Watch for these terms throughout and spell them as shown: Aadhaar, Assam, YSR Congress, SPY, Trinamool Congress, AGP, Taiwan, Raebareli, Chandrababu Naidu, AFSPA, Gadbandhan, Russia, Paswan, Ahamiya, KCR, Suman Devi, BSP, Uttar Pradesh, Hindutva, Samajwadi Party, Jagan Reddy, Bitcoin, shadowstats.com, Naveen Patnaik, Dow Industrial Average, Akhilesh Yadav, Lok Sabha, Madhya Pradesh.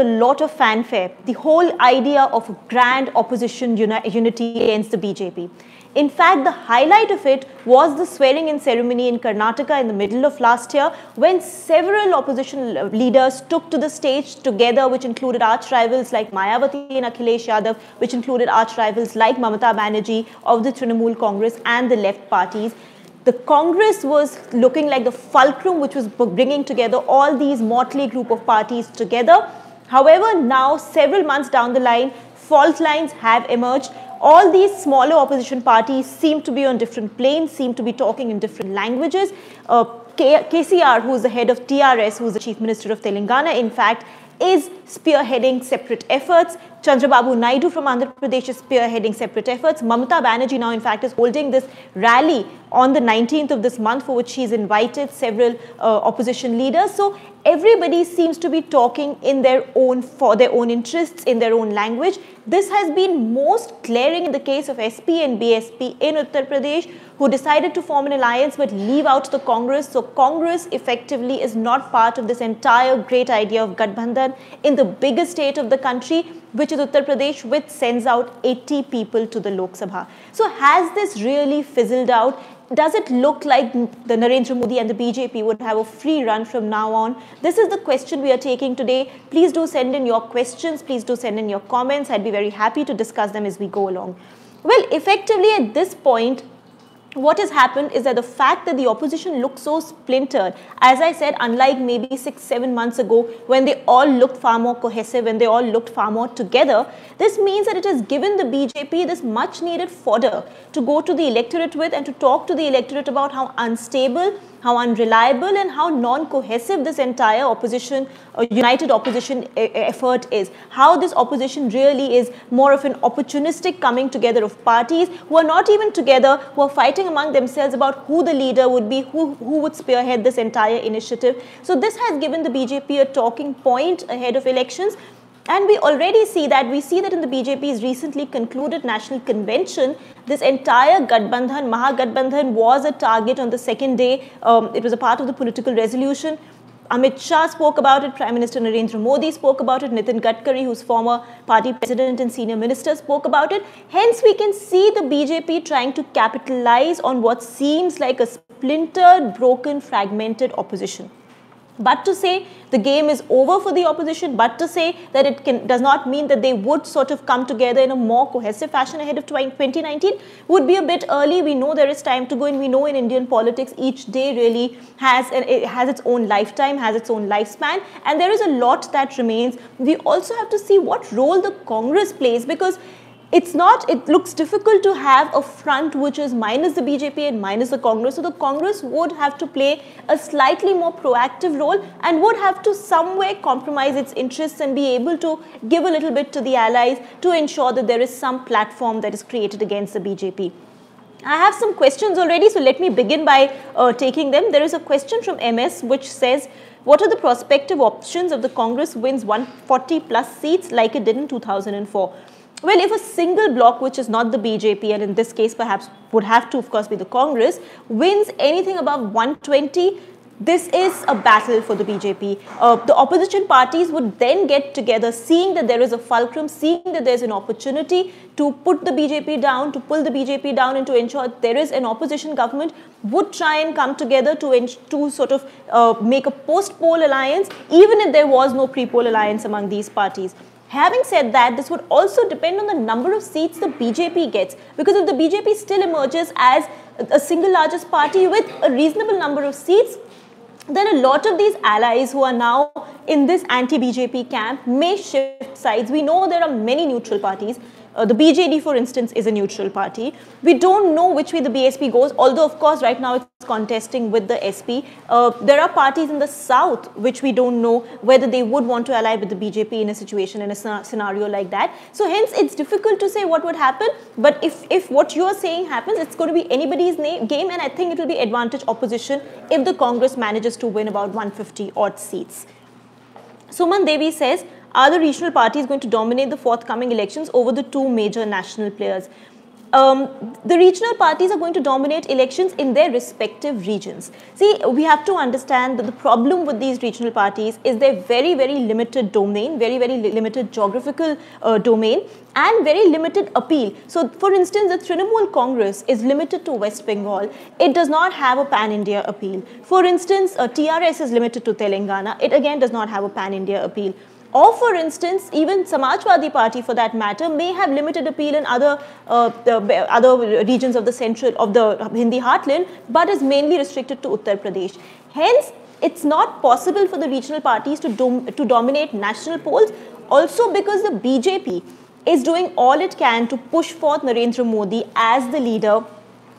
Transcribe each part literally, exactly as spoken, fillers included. A lot of fanfare, the whole idea of grand opposition uni unity against the B J P. In fact, the highlight of it was the swearing-in ceremony in Karnataka in the middle of last year, when several opposition leaders took to the stage together, which included arch-rivals like Mayawati and Akhilesh Yadav, which included arch-rivals like Mamata Banerjee of the Trinamool Congress and the left parties. The Congress was looking like the fulcrum which was bringing together all these motley group of parties together. However, now several months down the line, fault lines have emerged. All these smaller opposition parties seem to be on different planes, seem to be talking in different languages. Uh, K C R, who is the head of T R S, who is the chief minister of Telangana, in fact, is spearheading separate efforts. Chandrababu Naidu from Andhra Pradesh is spearheading separate efforts. Mamata Banerjee now, in fact, is holding this rally on the nineteenth of this month, for which she's invited several uh, opposition leaders. So everybody seems to be talking in their own, for their own interests, in their own language. This has been most glaring in the case of S P and B S P in Uttar Pradesh, who decided to form an alliance but leave out the Congress. So Congress effectively is not part of this entire great idea of Gadbandhan in the biggest state of the country, which is Uttar Pradesh, which sends out eighty people to the Lok Sabha. So has this really fizzled out? Does it look like the Narendra Modi and the B J P would have a free run from now on? This is the question we are taking today. Please do send in your questions. Please do send in your comments. I'd be very happy to discuss them as we go along. Well, effectively at this point, what has happened is that the fact that the opposition looks so splintered, as I said, unlike maybe six, seven months ago when they all looked far more cohesive, when they all looked far more together, this means that it has given the B J P this much needed fodder to go to the electorate with and to talk to the electorate about how unstable, how unreliable and how non-cohesive this entire opposition, uh, united opposition e effort is. How this opposition really is more of an opportunistic coming together of parties who are not even together, who are fighting among themselves about who the leader would be, who, who would spearhead this entire initiative. So this has given the B J P a talking point ahead of elections. And we already see that, we see that in the B J P's recently concluded national convention, this entire Gadbandhan, Mahagathbandhan was a target on the second day. Um, it was a part of the political resolution. Amit Shah spoke about it, Prime Minister Narendra Modi spoke about it, Nitin Gadkari, who's former party president and senior minister, spoke about it. Hence, we can see the B J P trying to capitalize on what seems like a splintered, broken, fragmented opposition. But to say the game is over for the opposition, but to say that it can, does not mean that they would sort of come together in a more cohesive fashion ahead of twenty nineteen would be a bit early. We know there is time to go, and we know in Indian politics each day really has, an, it has its own lifetime, has its own lifespan, and there is a lot that remains. We also have to see what role the Congress plays, because it's not, it looks difficult to have a front which is minus the B J P and minus the Congress. So the Congress would have to play a slightly more proactive role and would have to somewhere compromise its interests and be able to give a little bit to the allies to ensure that there is some platform that is created against the B J P. I have some questions already, so let me begin by uh, taking them. There is a question from M S which says, what are the prospective options if the Congress wins one hundred forty plus seats like it did in two thousand four? Well, if a single bloc, which is not the B J P, and in this case perhaps would have to, of course, be the Congress, wins anything above one hundred twenty, this is a battle for the B J P. Uh, the opposition parties would then get together, seeing that there is a fulcrum, seeing that there is an opportunity to put the B J P down, to pull the B J P down and to ensure there is an opposition government, would try and come together to, to sort of uh, make a post-poll alliance, even if there was no pre-poll alliance among these parties. Having said that, this would also depend on the number of seats the B J P gets, because if the B J P still emerges as a single largest party with a reasonable number of seats, then a lot of these allies who are now in this anti-B J P camp may shift sides. We know there are many neutral parties. Uh, the B J D, for instance, is a neutral party. We don't know which way the B S P goes, although, of course, right now it's contesting with the S P. Uh, there are parties in the south which we don't know whether they would want to ally with the B J P in a situation, in a sc scenario like that. So hence, it's difficult to say what would happen. But if, if what you're saying happens, it's going to be anybody's name, game. And I think it will be advantage opposition if the Congress manages to win about one hundred fifty odd seats. Suman Devi says, are the regional parties going to dominate the forthcoming elections over the two major national players? um, the regional parties are going to dominate elections in their respective regions. See, we have to understand that the problem with these regional parties is their very, very limited domain, very, very limited geographical uh, domain, and very limited appeal. So, for instance, the Trinamool Congress is limited to West Bengal. It does not have a pan-India appeal. For instance, uh, T R S is limited to Telangana. It again does not have a pan-India appeal. Or for instance, even Samajwadi Party, for that matter, may have limited appeal in other uh, the, other regions of the central of the Hindi heartland, but is mainly restricted to Uttar Pradesh. Hence, it's not possible for the regional parties to dom to dominate national polls. Also, because the B J P is doing all it can to push forth Narendra Modi as the leader,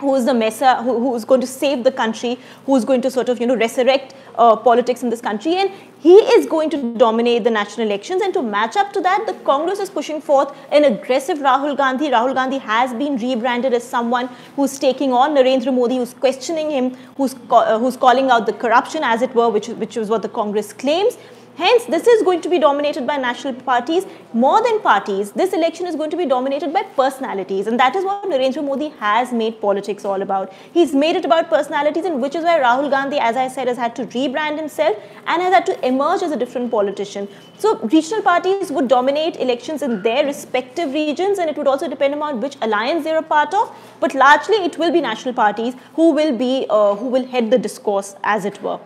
who is the messiah, who, who is going to save the country, who is going to sort of you know resurrect uh, politics in this country, and he is going to dominate the national elections. And to match up to that, the Congress is pushing forth an aggressive Rahul Gandhi. Rahul Gandhi has been rebranded as someone who's taking on Narendra Modi, who's questioning him, who's uh, who's calling out the corruption, as it were, which, which is what the Congress claims. Hence, this is going to be dominated by national parties. More than parties, this election is going to be dominated by personalities. And that is what Narendra Modi has made politics all about. He's made it about personalities, and which is why Rahul Gandhi, as I said, has had to rebrand himself and has had to emerge as a different politician. So, regional parties would dominate elections in their respective regions, and it would also depend on which alliance they're a part of. But largely, it will be national parties who will, be, uh, who will head the discourse, as it were.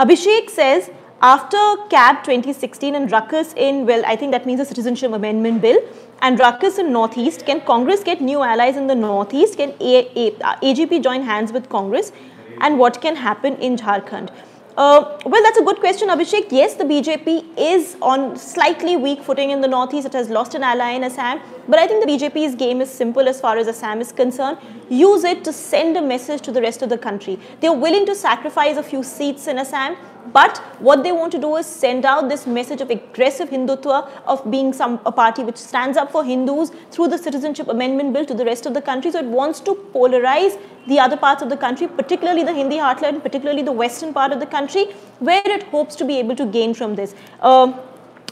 Abhishek says, after C A B twenty sixteen and ruckus in, well, I think that means the Citizenship Amendment Bill, and ruckus in Northeast, can Congress get new allies in the Northeast? Can A G P join hands with Congress? And what can happen in Jharkhand? Uh, well, that's a good question, Abhishek. Yes, the B J P is on slightly weak footing in the Northeast. It has lost an ally in Assam. But I think the B J P's game is simple as far as Assam is concerned. Use it to send a message to the rest of the country. They're willing to sacrifice a few seats in Assam, but what they want to do is send out this message of aggressive Hindutva, of being some a party which stands up for Hindus, through the Citizenship Amendment Bill to the rest of the country. So it wants to polarize the other parts of the country, particularly the Hindi heartland, particularly the western part of the country, where it hopes to be able to gain from this. Um,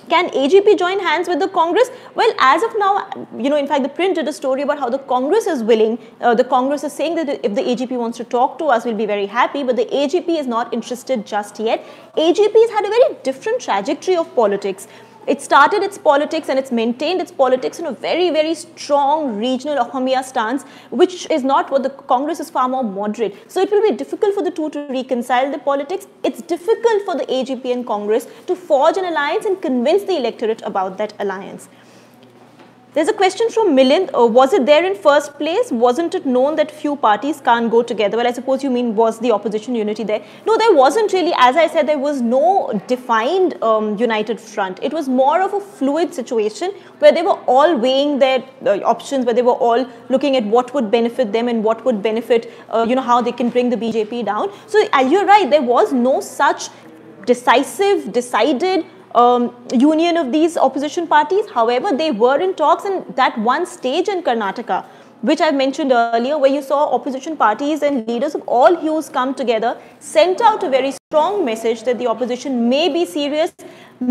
Can A G P join hands with the Congress? Well, as of now, you know, in fact, the print did a story about how the Congress is willing. Uh, the Congress is saying that if the A G P wants to talk to us, we'll be very happy. But the A G P is not interested just yet. A G P has had a very different trajectory of politics. It started its politics and it's maintained its politics in a very, very strong regional Ahamiya stance, which is not what the Congress is, far more moderate. So it will be difficult for the two to reconcile the politics. It's difficult for the A G P and Congress to forge an alliance and convince the electorate about that alliance. There's a question from Milind. Uh, was it there in first place? Wasn't it known that few parties can't go together? Well, I suppose you mean, was the opposition unity there? No, there wasn't really. As I said, there was no defined um, united front. It was more of a fluid situation where they were all weighing their uh, options, where they were all looking at what would benefit them and what would benefit, uh, you know, how they can bring the B J P down. So uh, you're right, there was no such decisive, decided, Um, union of these opposition parties. However, they were in talks, and that one stage in Karnataka, which I mentioned earlier, where you saw opposition parties and leaders of all hues come together, sent out a very strong message that the opposition may be serious,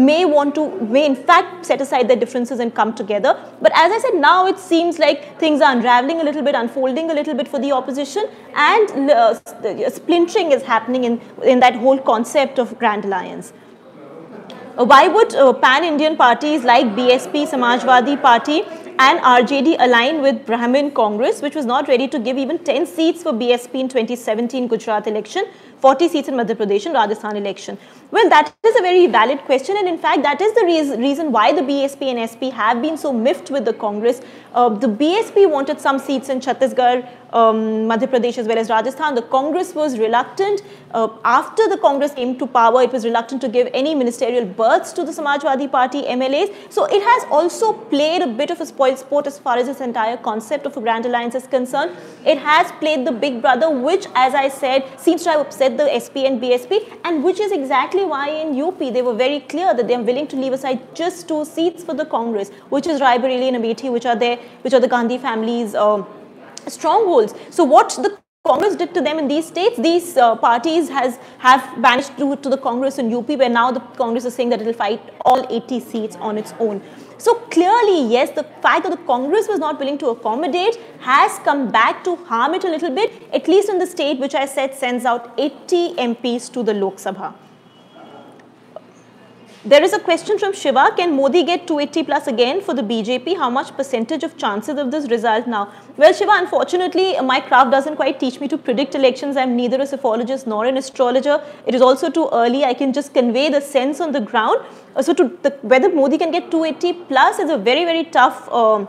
may want to, may in fact set aside their differences and come together. But as I said, now it seems like things are unraveling a little bit, unfolding a little bit for the opposition, and uh, splintering is happening in, in that whole concept of Grand Alliance. Uh, why would uh, pan-Indian parties like B S P, Samajwadi Party and R J D align with Brahmin Congress, which was not ready to give even ten seats for B S P in twenty seventeen Gujarat election, forty seats in Madhya Pradesh and Rajasthan election? Well, that is a very valid question, and in fact, that is the re reason why the B S P and S P have been so miffed with the Congress. Uh, the B S P wanted some seats in Chhattisgarh, Um, Madhya Pradesh as well as Rajasthan. The Congress was reluctant. Uh, after the Congress came to power, it was reluctant to give any ministerial berths to the Samajwadi Party M L As. So it has also played a bit of a spoil sport as far as this entire concept of a Grand Alliance is concerned. It has played the big brother, which, as I said, seems to have upset the S P and B S P, and which is exactly why in U P they were very clear that they are willing to leave aside just two seats for the Congress, which is Raebareli and Amethi, which are their, which are the Gandhi family's um, strongholds. So what the Congress did to them in these states, these uh, parties has have vanished to, to the Congress in U P, where now the Congress is saying that it will fight all eighty seats on its own. So clearly, yes, the fact that the Congress was not willing to accommodate has come back to harm it a little bit, at least in the state which I said sends out eighty M Ps to the Lok Sabha. There is a question from Shiva, can Modi get two eighty plus again for the B J P? How much percentage of chances of this result now? Well, Shiva, unfortunately, my craft doesn't quite teach me to predict elections. I'm neither a sophologist nor an astrologer. It is also too early. I can just convey the sense on the ground. So to the, whether Modi can get two eighty plus is a very, very tough, um,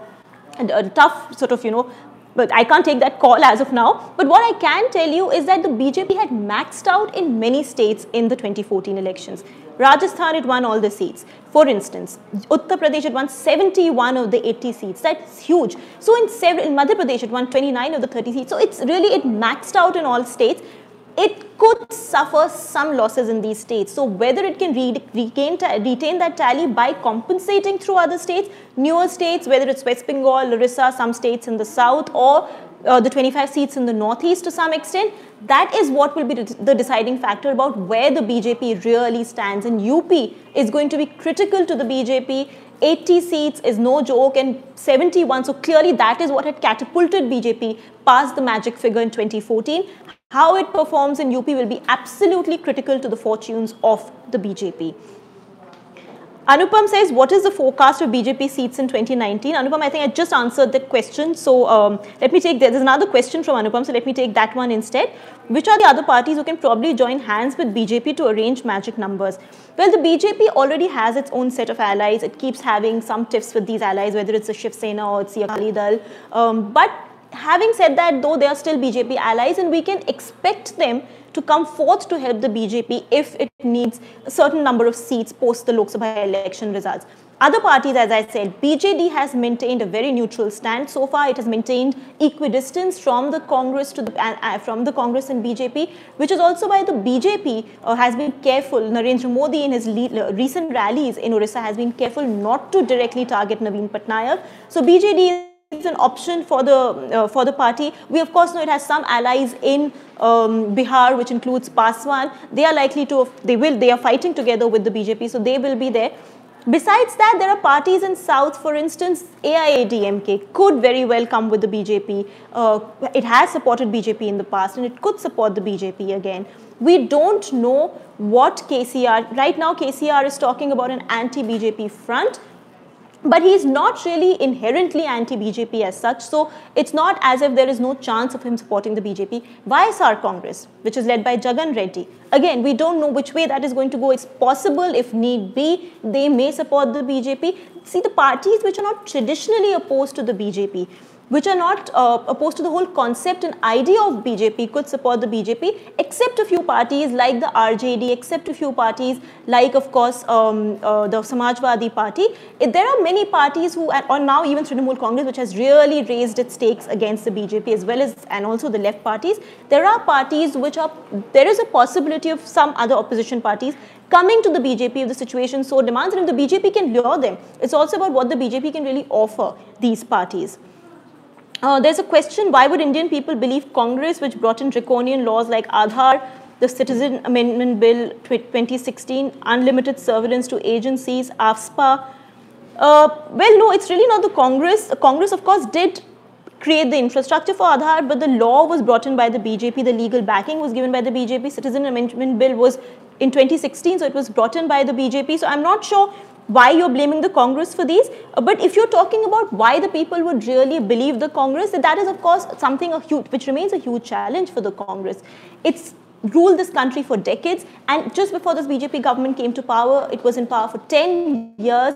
and a tough sort of, you know, but I can't take that call as of now. But what I can tell you is that the B J P had maxed out in many states in the twenty fourteen elections. Rajasthan had won all the seats. For instance, Uttar Pradesh had won seventy-one of the eighty seats. That's huge. So in, several, in Madhya Pradesh, it won twenty-nine of the thirty seats. So it's really, it maxed out in all states. It could suffer some losses in these states. So whether it can re regain retain that tally by compensating through other states, newer states, whether it's West Bengal, Orissa, some states in the south, or uh, the twenty-five seats in the northeast to some extent, that is what will be the deciding factor about where the B J P really stands. And U P is going to be critical to the B J P. eighty seats is no joke, and seventy-one. So clearly that is what had catapulted B J P past the magic figure in twenty fourteen. How it performs in U P will be absolutely critical to the fortunes of the B J P. Anupam says, what is the forecast of B J P seats in twenty nineteen? Anupam, I think I just answered that question. So um, let me take, there's another question from Anupam, so let me take that one instead. Which are the other parties who can probably join hands with B J P to arrange magic numbers? Well, the B J P already has its own set of allies. It keeps having some tiffs with these allies, whether it's the Shiv Sena or it's the Akali Dal. Um, but having said that, though, they are still B J P allies, and we can expect them to come forth to help the B J P if it needs a certain number of seats post the Lok Sabha election results. Other parties, as I said, B J D has maintained a very neutral stand so far. It has maintained equidistance from the Congress to the, uh, from the Congress and B J P, which is also why the B J P uh, has been careful. Narendra Modi in his le recent rallies in Orissa has been careful not to directly target Naveen Patnaik. So B J D is It's an option for the uh, for the party. We of course know it has some allies in um, Bihar, which includes Paswan. They are likely to, they will, they are fighting together with the B J P, so they will be there. Besides that, there are parties in South, for instance, A I A D M K could very well come with the B J P. Uh, it has supported B J P in the past, and it could support the B J P again. We don't know what K C R, right now K C R is talking about an anti-B J P front. But he's not really inherently anti-B J P as such, so it's not as if there is no chance of him supporting the B J P. Y S R Congress, which is led by Jagan Reddy, again, we don't know which way that is going to go. It's possible, if need be, they may support the B J P. See, the parties which are not traditionally opposed to the B J P, which are not uh, opposed to the whole concept and idea of B J P, could support the B J P, except a few parties like the R J D, except a few parties like, of course, um, uh, the Samajwadi Party. It, there are many parties who, are, or now even Trinamool Congress, which has really raised its stakes against the B J P, as well as, and also the left parties. There are parties which are, there is a possibility of some other opposition parties coming to the B J P if the situation so demands, and if the B J P can lure them. It's also about what the B J P can really offer these parties. Uh, there's a question, why would Indian people believe Congress, which brought in draconian laws like Aadhaar, the Citizenship Amendment Bill twenty sixteen, unlimited surveillance to agencies, AFSPA? Uh, well, no, it's really not the Congress. Congress, of course, did create the infrastructure for Aadhaar, but the law was brought in by the B J P. The legal backing was given by the B J P. Citizenship Amendment Bill was in twenty sixteen, so it was brought in by the B J P. So I'm not sure why you're blaming the Congress for these. But if you're talking about why the people would really believe the Congress, that is, of course, something a huge, which remains a huge challenge for the Congress. It's ruled this country for decades, and just before this B J P government came to power, it was in power for ten years,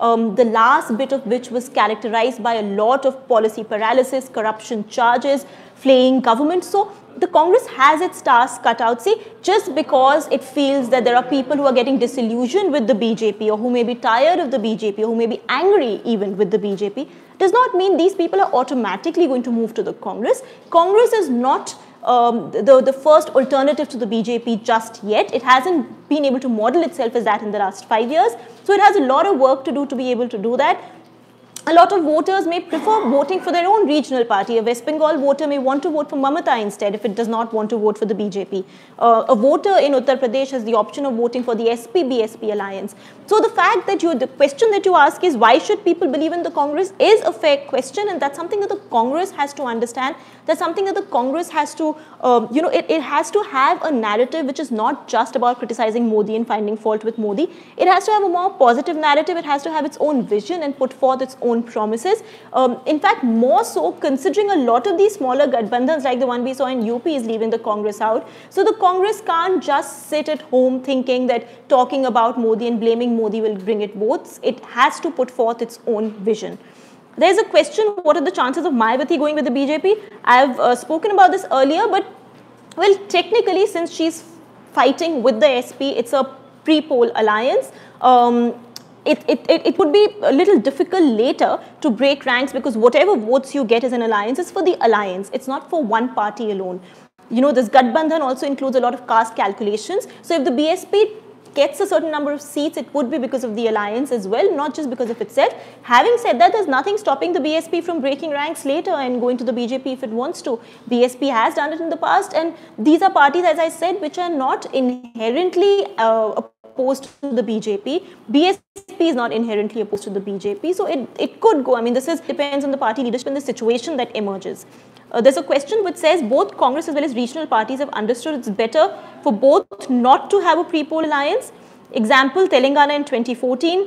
um, the last bit of which was characterized by a lot of policy paralysis, corruption charges, flaying government. So the Congress has its task cut out. See, just because it feels that there are people who are getting disillusioned with the B J P, or who may be tired of the B J P, or who may be angry even with the B J P, does not mean these people are automatically going to move to the Congress. Congress is not um, the, the first alternative to the B J P just yet. It hasn't been able to model itself as that in the last five years. So it has a lot of work to do to be able to do that. a lot of voters may prefer voting for their own regional party. A West Bengal voter may want to vote for Mamata instead if it does not want to vote for the B J P. Uh, a voter in Uttar Pradesh has the option of voting for the S P B S P alliance. So the fact that you, the question that you ask is why should people believe in the Congress is a fair question, and that's something that the Congress has to understand. That's something that the Congress has to, uh, you know, it, it has to have a narrative which is not just about criticizing Modi and finding fault with Modi. It has to have a more positive narrative. It has to have its own vision and put forth its own promises. Um, in fact, more so considering a lot of these smaller Gadbandhans like the one we saw in U P is leaving the Congress out. So the Congress can't just sit at home thinking that talking about Modi and blaming Modi will bring it votes. It has to put forth its own vision. There's a question, what are the chances of Mayawati going with the B J P? I've uh, spoken about this earlier, but well, technically, since she's fighting with the S P, it's a pre-poll alliance. Um, It, it, it, it would be a little difficult later to break ranks because whatever votes you get as an alliance is for the alliance. It's not for one party alone. You know, this Gadbandhan also includes a lot of caste calculations. So if the B S P gets a certain number of seats, it would be because of the alliance as well, not just because of itself. Having said that, there's nothing stopping the B S P from breaking ranks later and going to the B J P if it wants to. B S P has done it in the past, and these are parties, as I said, which are not inherently uh, opposed to the B J P. B S P is not inherently opposed to the B J P. So it, it could go. I mean, this is depends on the party leadership and the situation that emerges. Uh, there's a question which says both Congress as well as regional parties have understood it's better for both not to have a pre-poll alliance. Example, Telangana in twenty fourteen,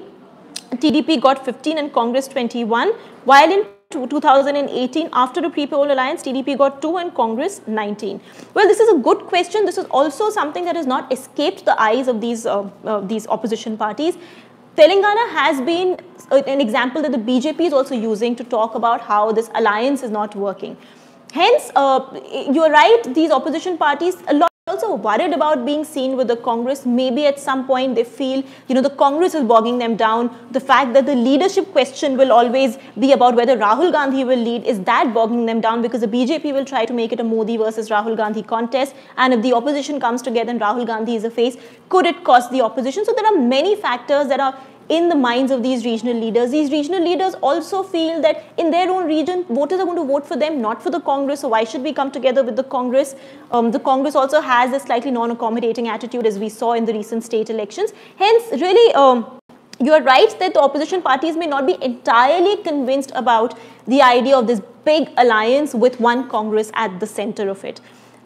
T D P got fifteen and Congress twenty-one, while in two thousand eighteen, after the pre-poll alliance, T D P got two and Congress nineteen. Well, this is a good question. This is also something that has not escaped the eyes of these, uh, uh, these opposition parties. Telangana has been an example that the B J P is also using to talk about how this alliance is not working. Hence, uh, you're right, these opposition parties, a lot also worried about being seen with the Congress. Maybe at some point they feel, you know, the Congress is bogging them down. The fact that the leadership question will always be about whether Rahul Gandhi will lead, is that bogging them down? Because the B J P will try to make it a Modi versus Rahul Gandhi contest. And if the opposition comes together and Rahul Gandhi is a face, could it cost the opposition? So there are many factors that are in the minds of these regional leaders. These regional leaders also feel that in their own region, voters are going to vote for them, not for the Congress. So why should we come together with the Congress? Um, the Congress also has a slightly non-accommodating attitude, as we saw in the recent state elections. Hence, really, um, you are right that the opposition parties may not be entirely convinced about the idea of this big alliance with one Congress at the center of it.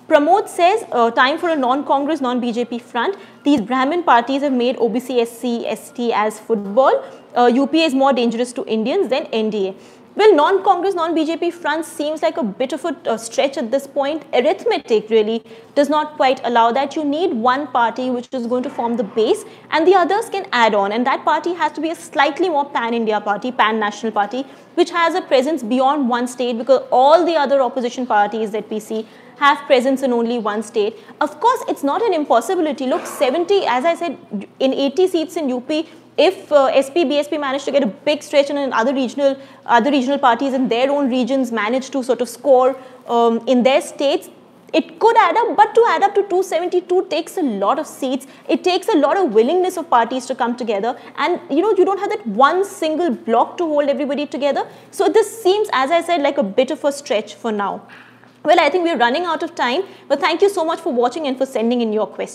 Pramod says, uh, time for a non-Congress, non-B J P front. These Brahmin parties have made O B C, S C, S T as football. Uh, U P is more dangerous to Indians than N D A. Well, non-Congress, non-B J P front seems like a bit of a, a stretch at this point. Arithmetic really does not quite allow that. You need one party which is going to form the base and the others can add on. And that party has to be a slightly more pan-India party, pan-national party, which has a presence beyond one state, because all the other opposition parties that we see have presence in only one state. Of course, it's not an impossibility. Look, seventy, as I said, in eighty seats in U P, if uh, S P B S P managed to get a big stretch and other regional, other regional parties in their own regions managed to sort of score um, in their states, it could add up, but to add up to two seventy-two takes a lot of seats. It takes a lot of willingness of parties to come together. And, you know, you don't have that one single block to hold everybody together. So this seems, as I said, like a bit of a stretch for now. Well, I think we're running out of time, but thank you so much for watching and for sending in your questions.